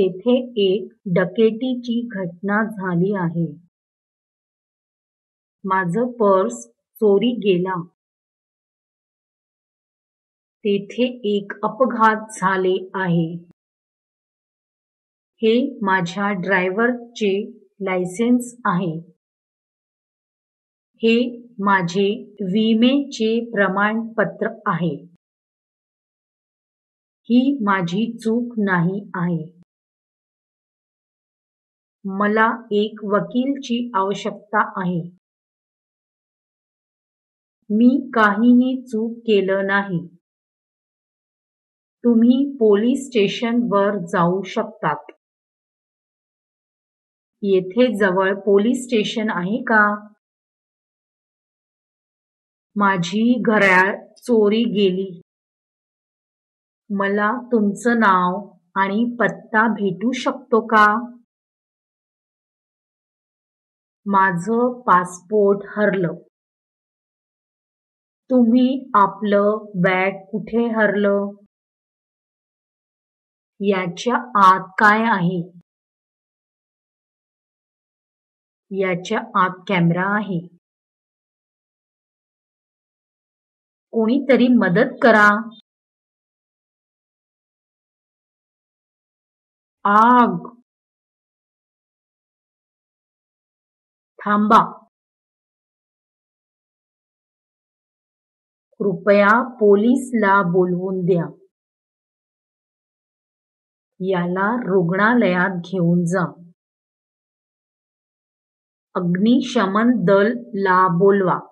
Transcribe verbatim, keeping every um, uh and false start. तेथे एक डकेतीची घटना झाली आहे. माझं पर्स चोरी गेला. तेथे एक अपघात झाले आहे. हे माझ्या ड्रायव्हरचे लायसेन्स आहे. हे माझे विमेचे प्रमाणपत्र आहे. ही माझी चूक नाही आहे. मला एक वकीलची आवश्यकता आहे. मी काहीही चूक केलं नाही. तुम्ही पोलीस स्टेशनवर जाऊ शकतात. येथे जवळ पोलीस स्टेशन आहे का? माझी घड्याळ चोरी गेली. मला तुमचं नाव आणि पत्ता भेटू शकतो का? माझं पासपोर्ट हरलं. तुम्ही आपलं बॅग कुठे हरलं? याच्या आत काय आहे? याच्या आत कॅमेरा आहे. कोणीतरी मदत करा. आग. थांबा. कृपया पोलीसला बोलवून द्या. याला रुग्णालयात घेऊन जा. अग्निशमन दल ला बोलवा.